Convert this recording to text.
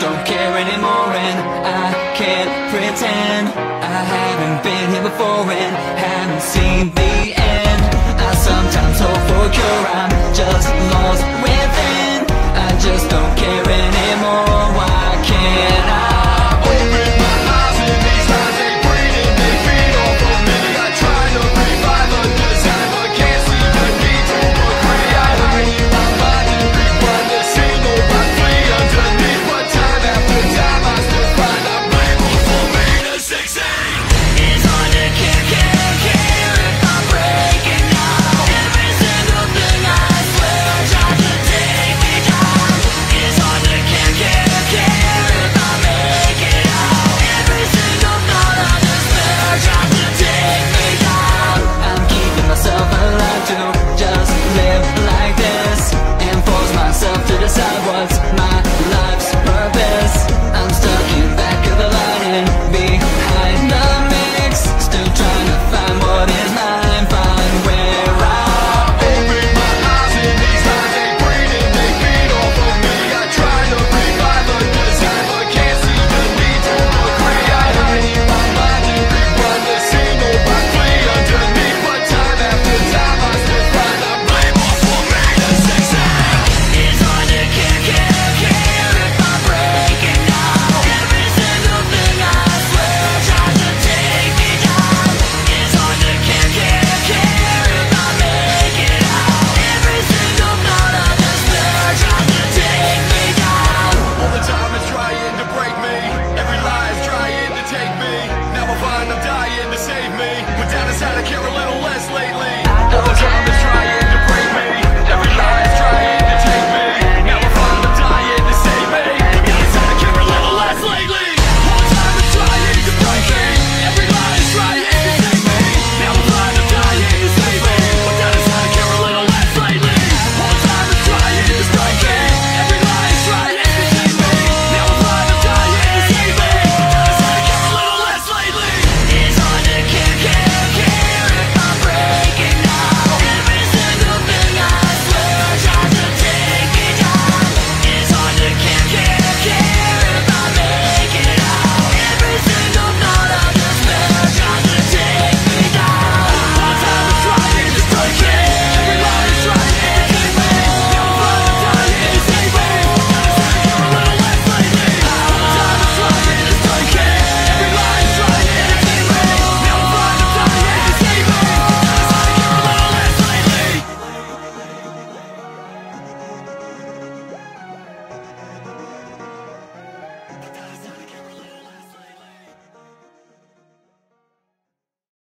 don't care anymore, and I can't pretend I haven't been here before and haven't seen the